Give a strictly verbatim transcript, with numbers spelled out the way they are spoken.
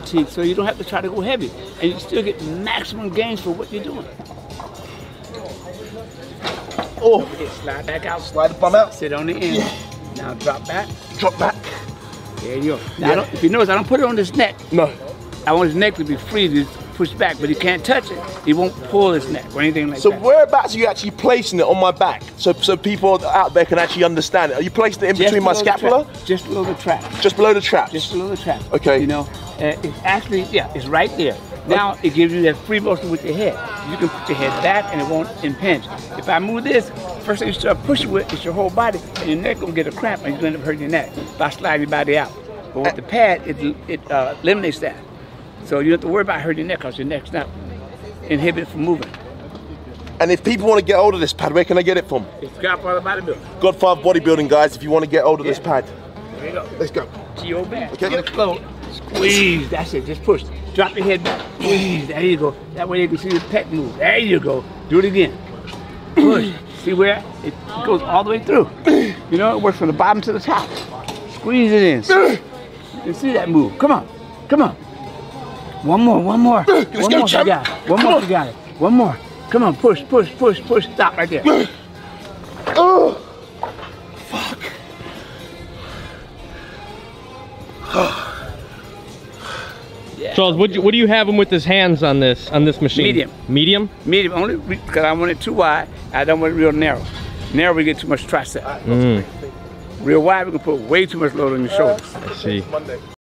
fatigue, so you don't have to try to go heavy, and you still get maximum gains for what you're doing. Oh, slide back out. Slide the bum out. Sit on the end. Yeah. Now drop back. Drop back. There you go. Now, yeah. I don't, if you notice, I don't put it on his neck. No. I want his neck to be free to push back, but he can't touch it. He won't pull his neck or anything like so that. So whereabouts are you actually placing it on my back? So so people out there can actually understand it. Are you placing it in just between my scapula? Just below the trap. Just below the trap? Just below the trap. Okay. You know, uh, it's actually, yeah, it's right there. Now it gives you that free motion with your head. You can put your head back and it won't impinge. If I move this, first thing you start pushing with is your whole body, and your neck gonna get a cramp and you end up hurting your neck by sliding your body out. But with the pad, it, it uh, eliminates that. So you don't have to worry about hurting your neck because your neck's not inhibited from moving. And if people want to get hold of this pad, where can I get it from? It's Godfather Bodybuilding. Godfather Bodybuilding, guys, if you want to get hold of yeah. this pad. There you go. Let's go. G O back. Okay. Get close. Squeeze, that's it, just push. Drop your head back, squeeze, there you go. That way you can see the pec move, there you go. Do it again, push. See where? It goes all the way through. You know, it works from the bottom to the top. Squeeze it in. You can see that move, come on, come on. One more, one more. Let's one go, more you got it, one come more on. You got it. One more, come on, push, push, push, push. Stop right there. Oh, fuck. Oh. Yeah. Charles, what do, you, what do you have him with his hands on this on this machine? Medium. Medium? Medium, only because I want it too wide. I don't want it real narrow. Narrow, we get too much tricep. Mm. Real wide, we can put way too much load on your shoulders. I see.